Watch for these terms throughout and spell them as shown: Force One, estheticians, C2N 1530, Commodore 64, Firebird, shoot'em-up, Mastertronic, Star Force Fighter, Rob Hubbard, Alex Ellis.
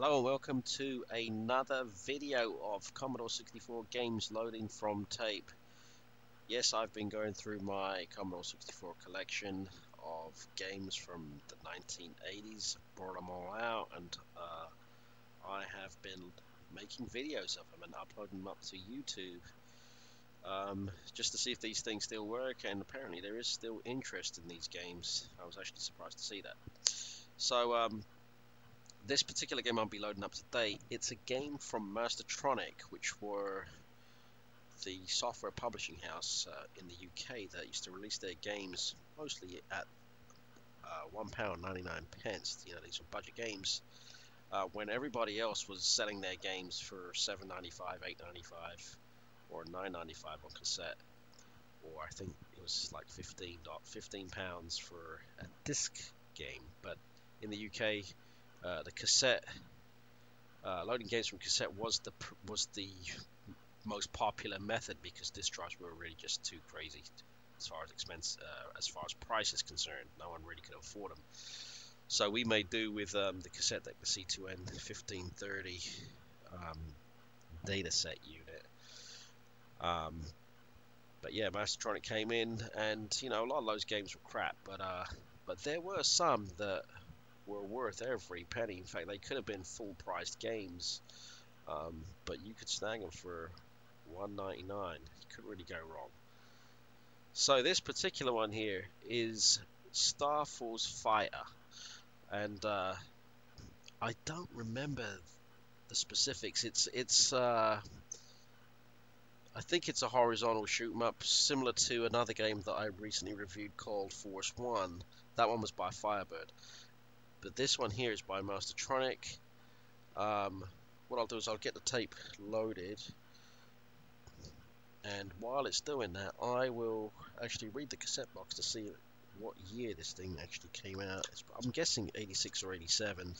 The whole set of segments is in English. Hello and welcome to another video of Commodore 64 games loading from tape. Yes, I've been going through my Commodore 64 collection of games from the 1980s, brought them all out, and I have been making videos of them and uploading them up to YouTube just to see if these things still work, and apparently there is still interest in these games. I was actually surprised to see that. So, this particular game I'll be loading up today, it's a game from Mastertronic, which were the software publishing house in the UK that used to release their games mostly at £1.99. You know, these were budget games when everybody else was selling their games for $7.95, $8.95, or $9.95 on cassette, or I think it was like £15 for a disc game. But in the UK, the cassette loading games from cassette was the most popular method, because disc drives were really just too crazy as far as expense, as far as price is concerned. No one really could afford them, so we made do with the cassette deck, the C2N 1530 data set unit. But yeah, Mastertronic came in, and you know, a lot of those games were crap, but there were some that were worth every penny. In fact, they could have been full-priced games, but you could snag them for $1.99. You couldn't really go wrong. So this particular one here is Star Force Fighter, and I don't remember the specifics. It's I think it's a horizontal shoot 'em up, similar to another game that I recently reviewed called Force One. That one was by Firebird. But this one here is by Mastertronic. What I'll do is I'll get the tape loaded, and while it's doing that, I will actually read the cassette box to see what year this thing actually came out. I'm guessing 86 or 87.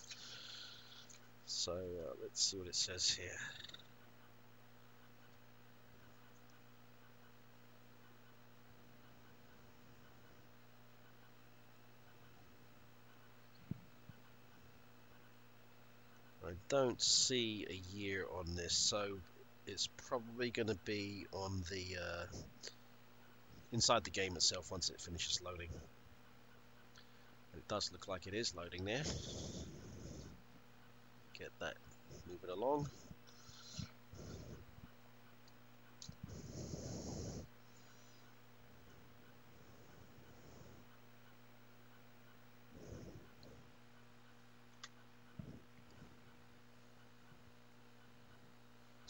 So let's see what it says here. I don't see a year on this, so it's probably going to be on the inside the game itself once it finishes loading. It does look like it is loading there. Get that moving along.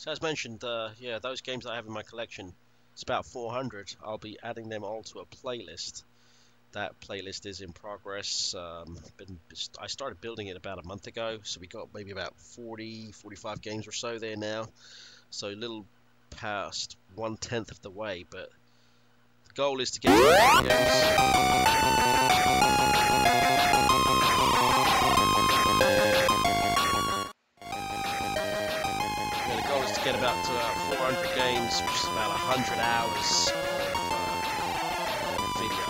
So as mentioned, yeah, those games that I have in my collection, it's about 400. I'll be adding them all to a playlist. That playlist is in progress. I started building it about a month ago, so we got maybe about 40, 45 games or so there now. So a little past 1/10 of the way, but the goal is to get all the games. About to 400 games, which is about 100 hours video.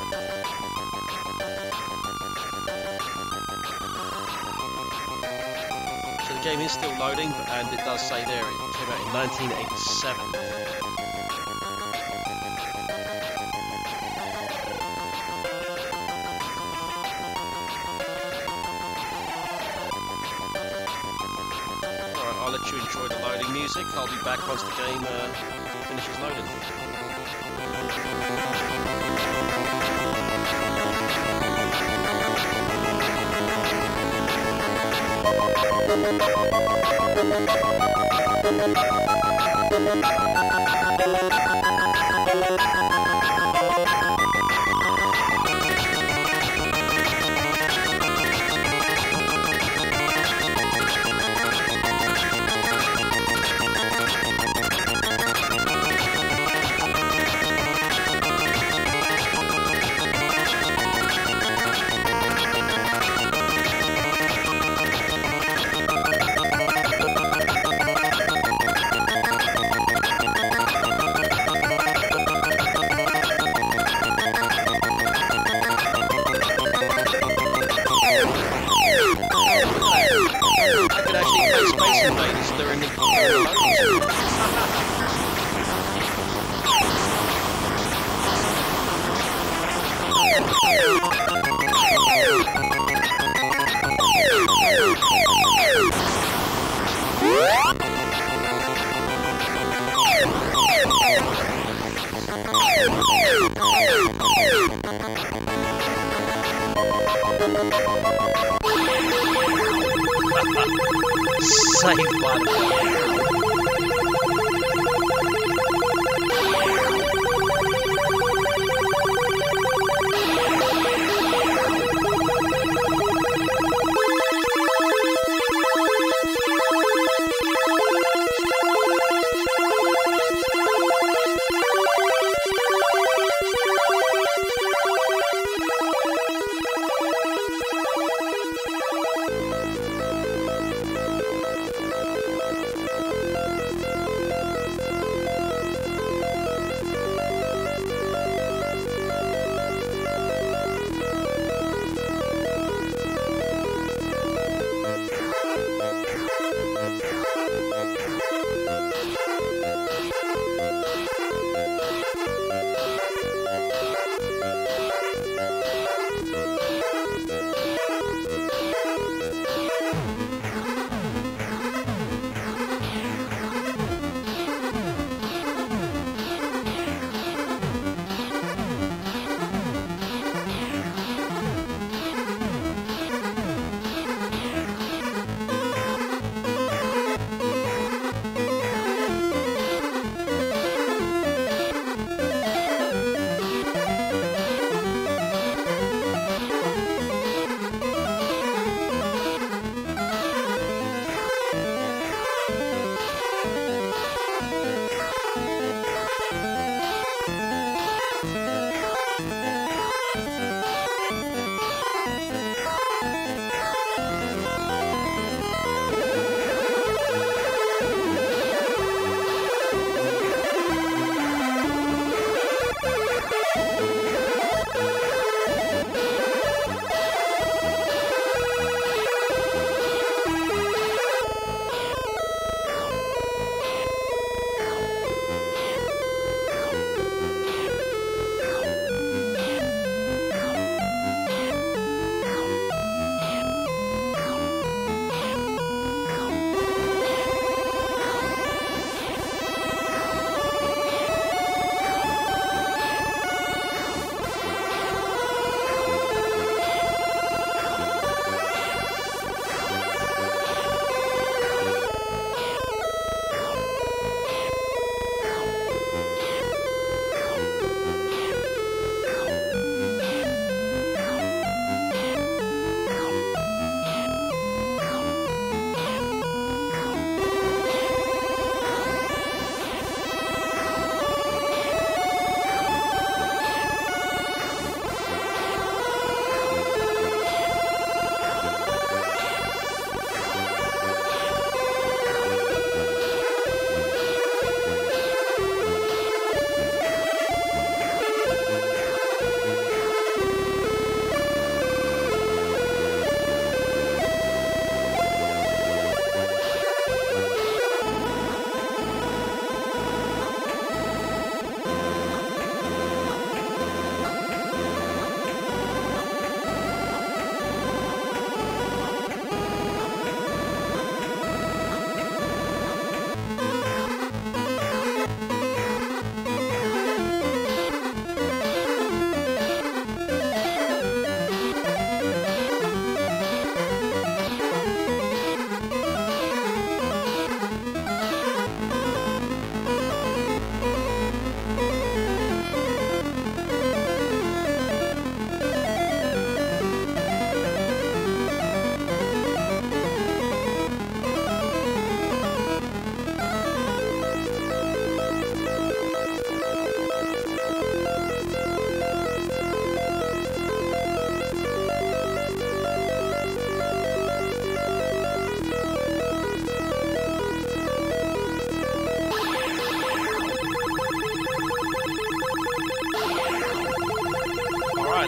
So the game is still loading, and it does say there it came out in 1987. You enjoy the loading music. I'll be back once the game finishes loading. Safe one.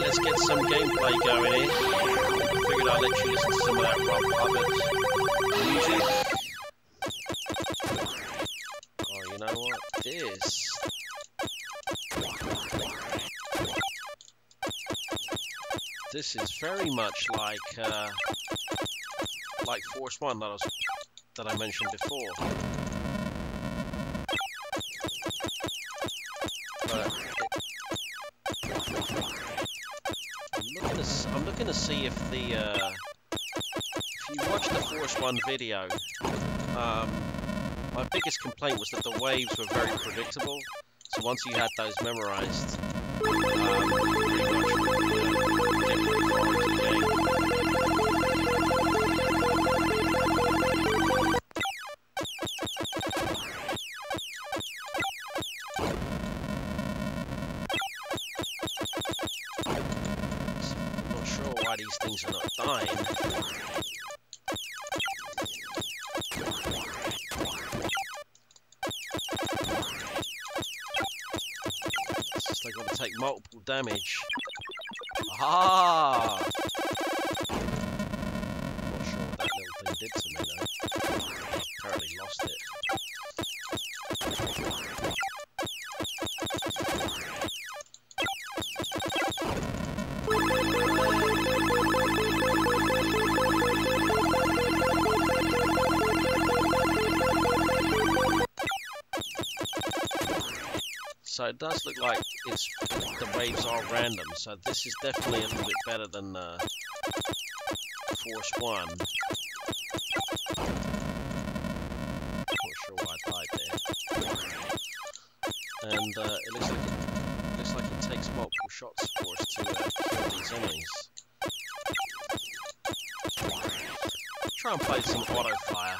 Let's get some gameplay going here. Figured I'd let you listen to some of that Rob Hubbard music. Oh, you know what? This. This is very much like Force One that I mentioned before. I'm looking to see if you watch the Force One video, my biggest complaint was that the waves were very predictable. So once you had those memorized, I'm not sure why these things are not dying. Take multiple damage. Ah! I'm not sure what that little thing did to me though. I apparently lost it. So it does look like it's the waves are random, so this is definitely a little bit better than Force One. Not sure why I died there. And it looks like it takes multiple shots for us to kill these enemies. Try and play some auto fire.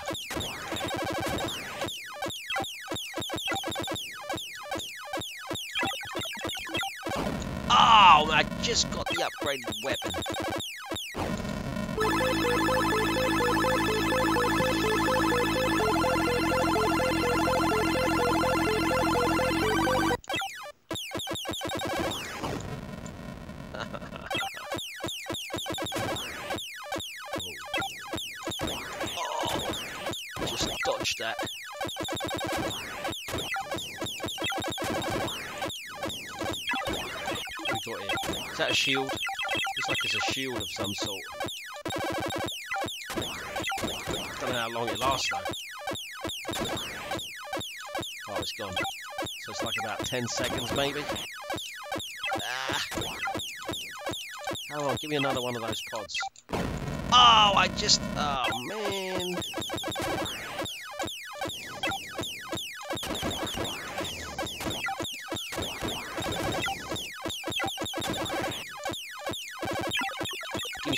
Oh, I just got the upgraded weapon. Oh, just dodged that. Is that a shield? Looks like it's a shield of some sort. Don't know how long it lasts though. Oh, it's gone. So it's like about 10 seconds maybe. Ah. Come on, give me another one of those pods. Oh, I just... Oh, man.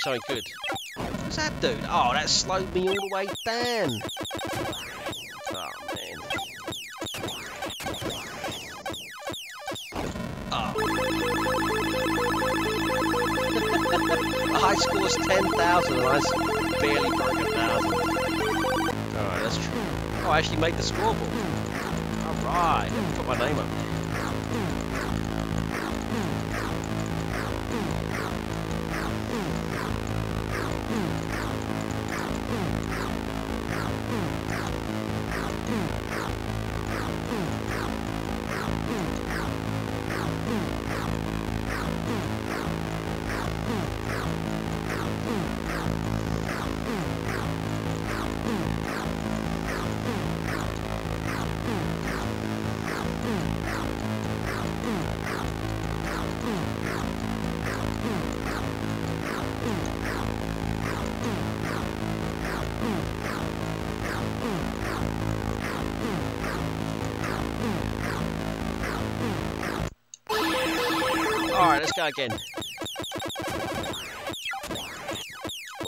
Something good. What's that dude? Oh, that slowed me all the way down. Oh, man. Oh. High score's 10,000 and I barely broke 1,000. Alright, that's true. Oh, I actually made the scoreboard. Alright, let me put my name up there. Alright, let's go again. Oh. I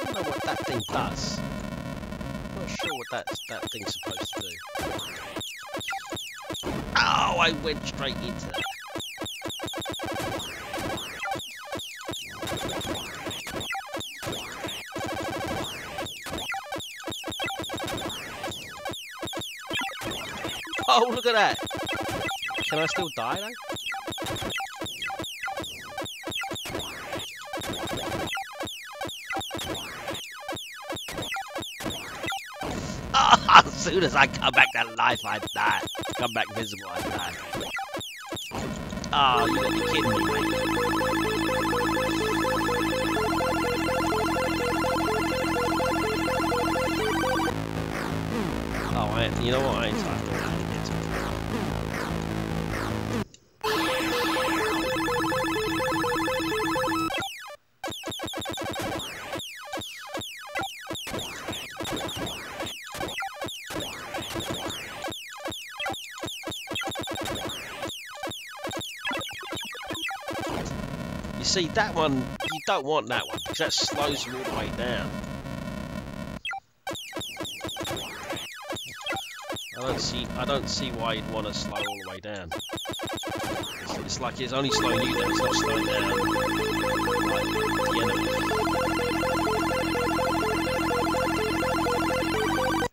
don't know what that thing does. I'm not sure what that thing's supposed to do. Oh, I went straight into that. Oh, look at that! Can I still die, though? Oh, as soon as I come back to life, I die. Come back visible, I die. Oh, you gotta be kidding me, mate. Oh, you know what? I ain't talking about it. You see, that one, you don't want that one, because that slows you all the way down. I don't see why you'd want to slow all the way down. It's like it's only slowing you down, it's not slowing down. Whoa, that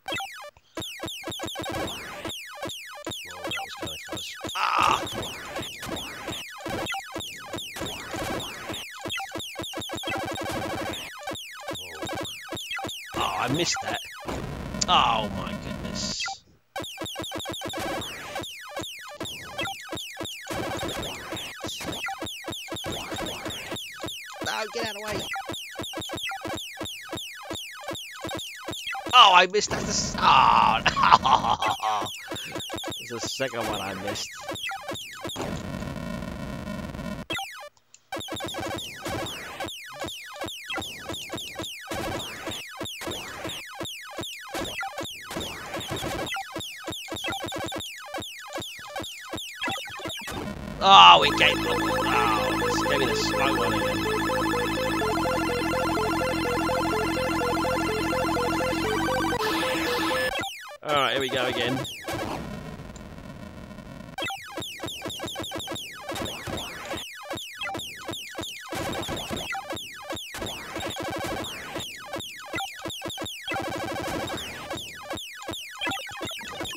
was kind of close. Ah! I missed that. Oh my goodness. No, get out of the way. Oh, I missed that. Oh, no. It's the second one I missed. Oh, it gave me the slow one again. Alright, here we go again.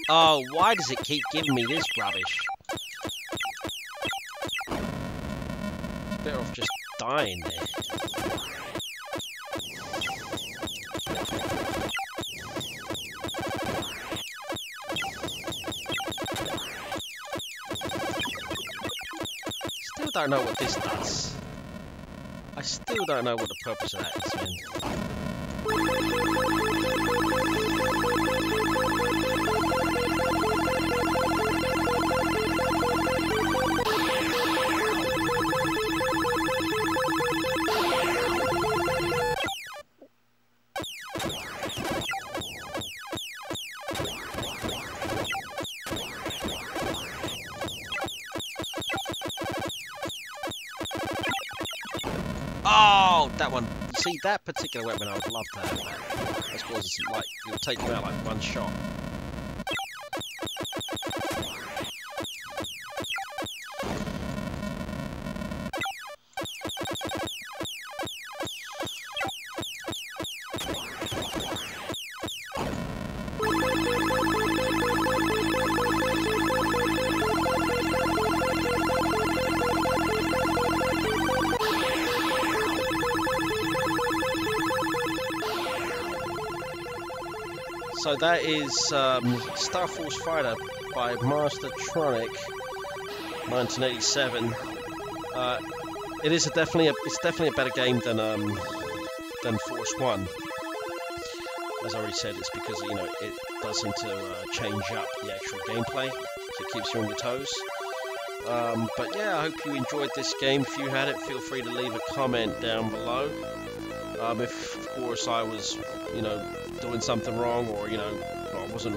Oh, why does it keep giving me this rubbish? Better off just dying there. Still don't know what this does. I still don't know what the purpose of that is, man. Oh, that one. You see, that particular weapon, I would love to have that. I suppose it's like, you'll take them out like one shot. So that is Star Force Fighter by Mastertronic, 1987. It is definitely a better game than Force One. As I already said, it's because it does seem to change up the actual gameplay, so it keeps you on your toes. But yeah, I hope you enjoyed this game. If you had it, feel free to leave a comment down below. If of course I was, doing something wrong, or just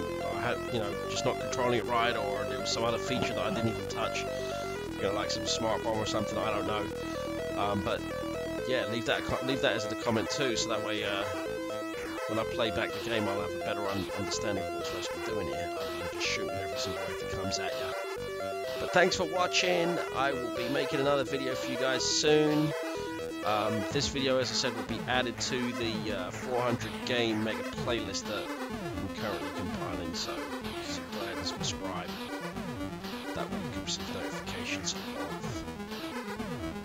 not controlling it right, or there was some other feature that I didn't even touch, like some smart bomb or something, I don't know. But yeah, leave that as the comment too, so that way when I play back the game, I'll have a better understanding of what I'm supposed to be doing here. I'm just shooting every single way that comes at you. But thanks for watching. I will be making another video for you guys soon. This video, as I said, will be added to the 400 game mega playlist that I'm currently compiling, so please go ahead and subscribe. That way you can receive notifications of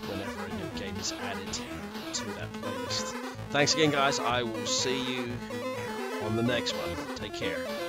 whenever a new game is added to that playlist. Thanks again, guys. I will see you on the next one. Take care.